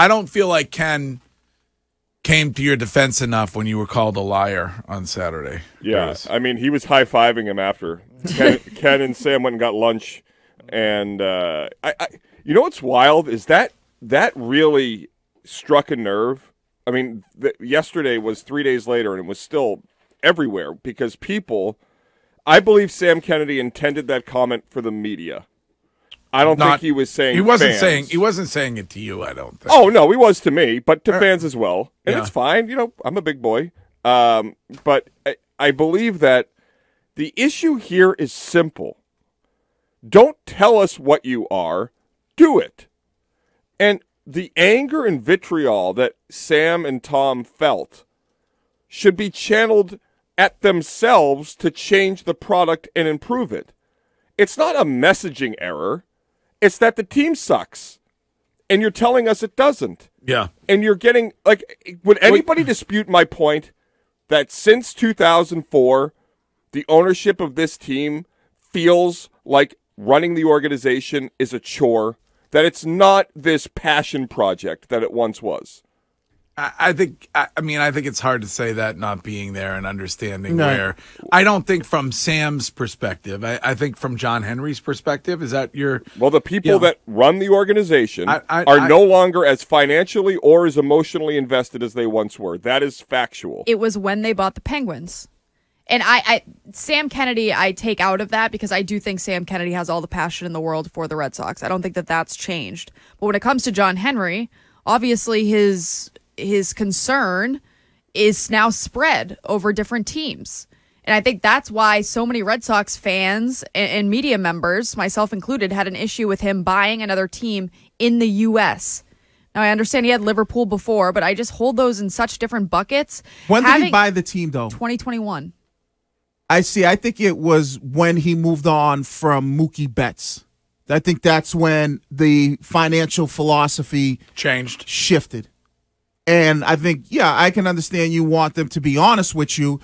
I don't feel like Ken came to your defense enough when you were called a liar on Saturday. Yeah, I mean, he was high-fiving him after. Ken and Sam went and got lunch. And I you know what's wild is that really struck a nerve. I mean, yesterday was 3 days later, and it was still everywhere because people – I believe Sam Kennedy intended that comment for the media. I don't think he was saying he wasn't saying it to you, I don't think. Oh, no, he was to me, but to fans as well. And it's fine. You know, I'm a big boy. But I believe that the issue here is simple. Don't tell us what you are. Do it. And the anger and vitriol that Sam and Tom felt should be channeled at themselves to change the product and improve it. It's not a messaging error. It's that the team sucks, and you're telling us it doesn't. Yeah. And you're getting, like, would anybody dispute my point that since 2004, the ownership of this team feels like running the organization is a chore, that it's not this passion project that it once was? I think it's hard to say that not being there and understanding where. I don't think from Sam's perspective. I think from John Henry's perspective, is that your... Well, the people that run the organization are no longer as financially or as emotionally invested as they once were. That is factual. It was when they bought the Penguins. And Sam Kennedy, I take out of that because I do think Sam Kennedy has all the passion in the world for the Red Sox. I don't think that that's changed. But when it comes to John Henry, obviously his concern is now spread over different teams. And I think that's why so many Red Sox fans and media members, myself included, had an issue with him buying another team in the U.S. Now, I understand he had Liverpool before, but I just hold those in such different buckets. When did he buy the team, though? 2021. I see. I think it was when he moved on from Mookie Betts. I think that's when the financial philosophy shifted. And I think, yeah, I can understand you want them to be honest with you,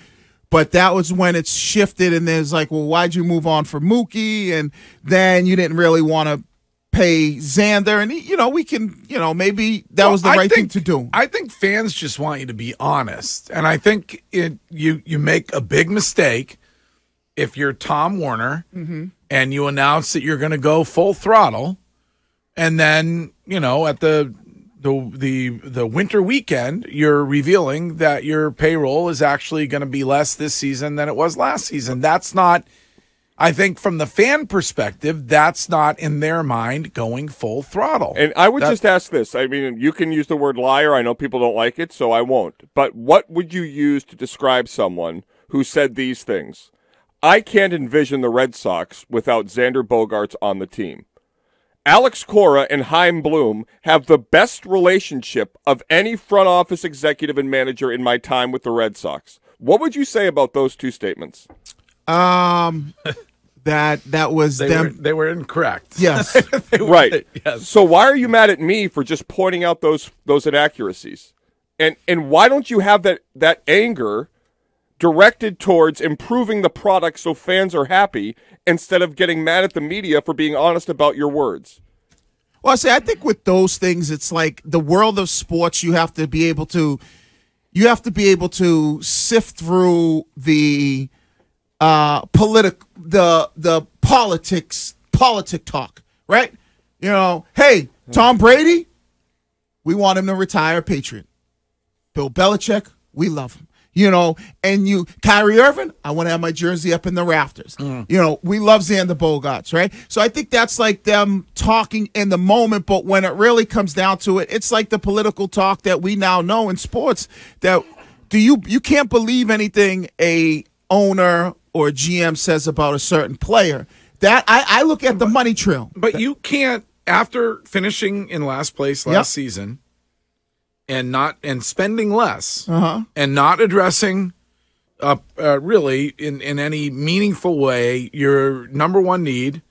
but that was when it's shifted and there's like, well, why'd you move on for Mookie? And then you didn't really want to pay Xander. And, you know, we can, you know, maybe that was the right thing to do. I think fans just want you to be honest. And I think you make a big mistake if you're Tom Werner and you announce that you're going to go full throttle. And then, you know, at the winter weekend, you're revealing that your payroll is actually going to be less this season than it was last season. That's not, I think from the fan perspective, that's not in their mind going full throttle. And I would just ask this. I mean, you can use the word liar. I know people don't like it, so I won't. But what would you use to describe someone who said these things? I can't envision the Red Sox without Xander Bogarts on the team. Alex Cora and Haim Bloom have the best relationship of any front office executive and manager in my time with the Red Sox. What would you say about those two statements? That was them. They were incorrect. Yes. Yes. So why are you mad at me for just pointing out those inaccuracies? And why don't you have that anger directed towards improving the product so fans are happy instead of getting mad at the media for being honest about your words? Well, I think with those things, it's like the world of sports, you have to be able to sift through the politic talk, right? You know, hey, Tom Brady, we want him to retire a Patriot. Bill Belichick, we love him. You know, and Kyrie Irving, I want to have my jersey up in the rafters. You know, we love Xander Bogarts, right? So I think that's like them talking in the moment, but when it really comes down to it, it's like the political talk that we now know in sports that you can't believe anything a owner or a GM says about a certain player. That I look at the money trail. But you can't, after finishing in last place last season, and spending less and not addressing really in any meaningful way your number one need,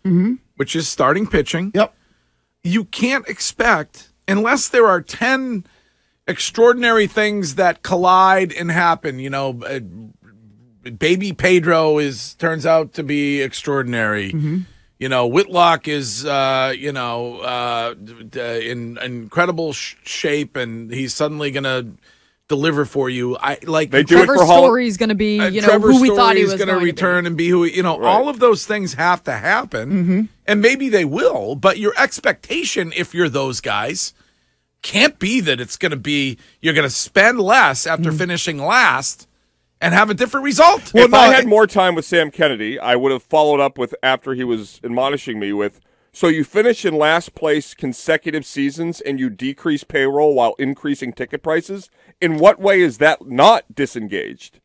which is starting pitching. Yep. You can't expect, unless there are 10 extraordinary things that collide and happen, you know, baby Pedro turns out to be extraordinary. You know, Whitlock is, in incredible shape, and he's suddenly going to deliver for you. I like they do Trevor Story's going to be, who we thought he was going to return and be who he, right. All of those things have to happen, and maybe they will. But your expectation, if you're those guys, can't be that it's going to be you're going to spend less after finishing last. And have a different result. Well, if I had more time with Sam Kennedy, I would have followed up with after he was admonishing me with, so you finish in last place consecutive seasons and you decrease payroll while increasing ticket prices? In what way is that not disengaged?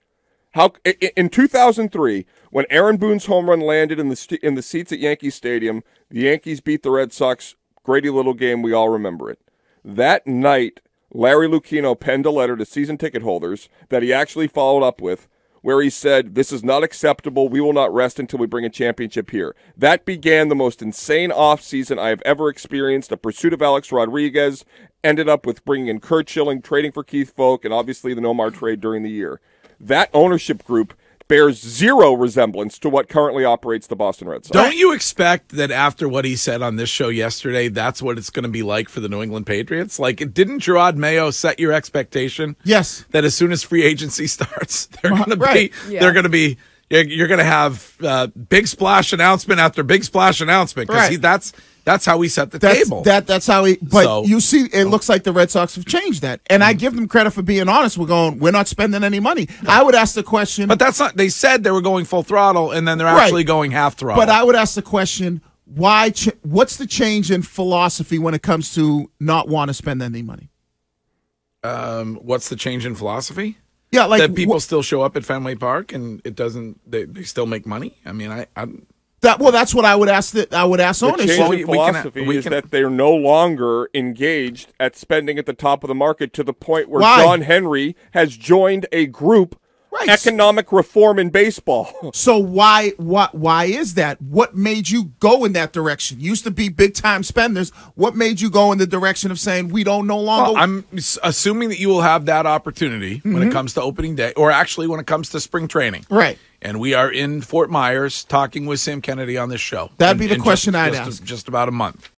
How in 2003, when Aaron Boone's home run landed in the seats at Yankee Stadium, the Yankees beat the Red Sox, Grady Little game, we all remember it. That night, Larry Lucchino penned a letter to season ticket holders that he actually followed up with where he said, this is not acceptable. We will not rest until we bring a championship here. That began the most insane offseason I have ever experienced. The pursuit of Alex Rodriguez ended up with bringing in Curt Schilling, trading for Keith Foulke, and obviously the Nomar trade during the year. That ownership group bears zero resemblance to what currently operates the Boston Red Sox. Don't you expect that after what he said on this show yesterday, that's what it's going to be like for the New England Patriots? Like, didn't Gerard Mayo set your expectation? Yes. That as soon as free agency starts, they're going to be, they're going to be, you're going to have big splash announcement after big splash announcement because that's how we set the table. That's how he. But so, you see, it looks like the Red Sox have changed that, and I give them credit for being honest. We're going, we're not spending any money. No. I would ask the question, but that's not. They said they were going full throttle, and then they're actually going half throttle. But I would ask the question, why? What's the change in philosophy when it comes to not want to spend any money? What's the change in philosophy? Yeah, like that people still show up at Fenway Park, and it doesn't. They still make money. I mean, I'm. That's what I would ask. I would ask owners. The change in philosophy is that they're no longer engaged at spending at the top of the market to the point where John Henry has joined a group economic reform in baseball. So why is that? What made you go in that direction? Used to be big time spenders. What made you go in the direction of saying we don't no longer? Well, I'm assuming that you will have that opportunity when it comes to opening day, or actually when it comes to spring training, right? And we are in Fort Myers talking with Sam Kennedy on this show. That'd be the question I'd ask. Just about a month.